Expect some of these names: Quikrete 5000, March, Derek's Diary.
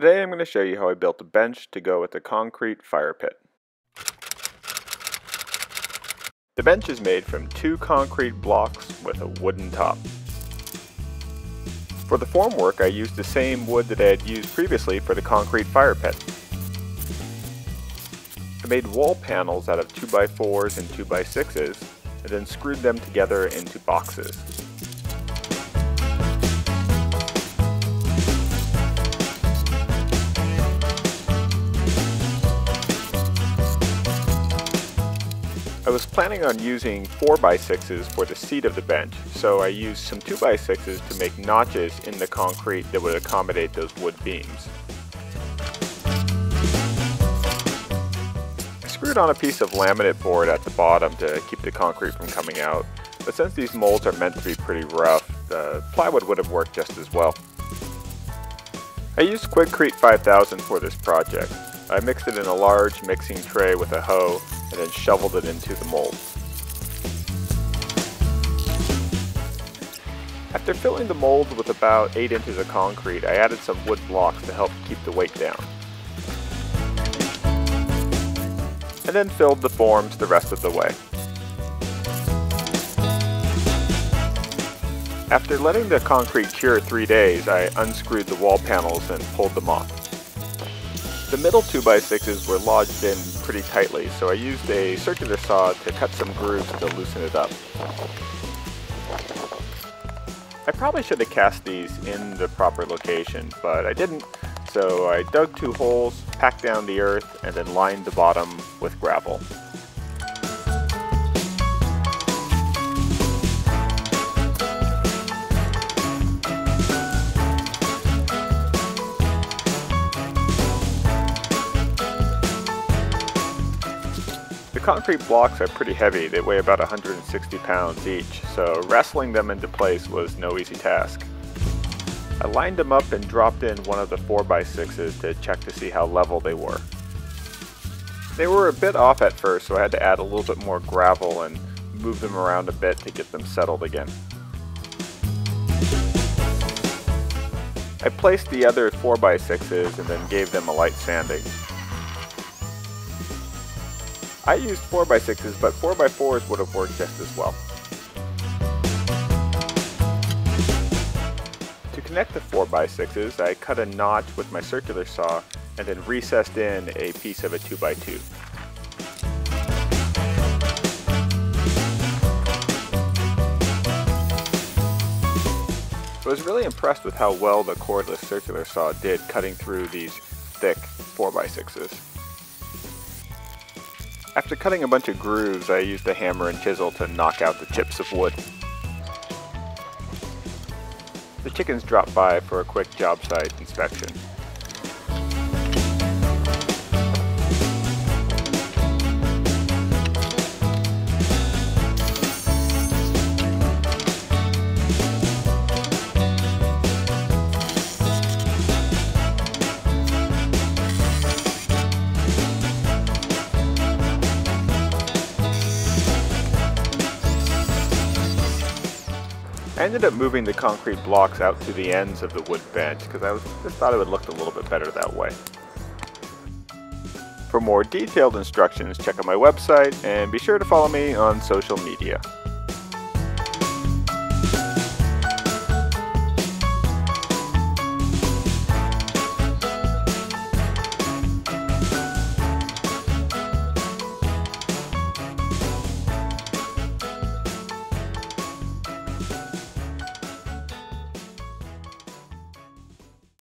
Today I'm going to show you how I built a bench to go with a concrete fire pit. The bench is made from two concrete blocks with a wooden top. For the formwork I used the same wood that I had used previously for the concrete fire pit. I made wall panels out of 2x4s and 2x6s and then screwed them together into boxes. I was planning on using 4x6s for the seat of the bench, so I used some 2x6s to make notches in the concrete that would accommodate those wood beams. I screwed on a piece of laminate board at the bottom to keep the concrete from coming out, but since these molds are meant to be pretty rough, the plywood would have worked just as well. I used Quikrete 5000 for this project. I mixed it in a large mixing tray with a hoe and then shoveled it into the mold. After filling the mold with about 8 inches of concrete, I added some wood blocks to help keep the weight down. And then filled the forms the rest of the way. After letting the concrete cure 3 days, I unscrewed the wall panels and pulled them off. The middle 2x6s were lodged in pretty tightly, so I used a circular saw to cut some grooves to loosen it up. I probably should have cast these in the proper location, but I didn't, so I dug 2 holes, packed down the earth, and then lined the bottom with gravel. The concrete blocks are pretty heavy, they weigh about 160 pounds each, so wrestling them into place was no easy task. I lined them up and dropped in one of the 4x6s to check to see how level they were. They were a bit off at first, so I had to add a little bit more gravel and move them around a bit to get them settled again. I placed the other 4x6s and then gave them a light sanding. I used 4x6s, but 4x4s would have worked just as well. To connect the 4x6s, I cut a notch with my circular saw and then recessed in a piece of a 2x2. I was really impressed with how well the cordless circular saw did cutting through these thick 4x6s. After cutting a bunch of grooves, I used a hammer and chisel to knock out the chips of wood. The chickens dropped by for a quick job site inspection. I ended up moving the concrete blocks out to the ends of the wood bench because I just thought it would look a little bit better that way. For more detailed instructions, check out my website and be sure to follow me on social media.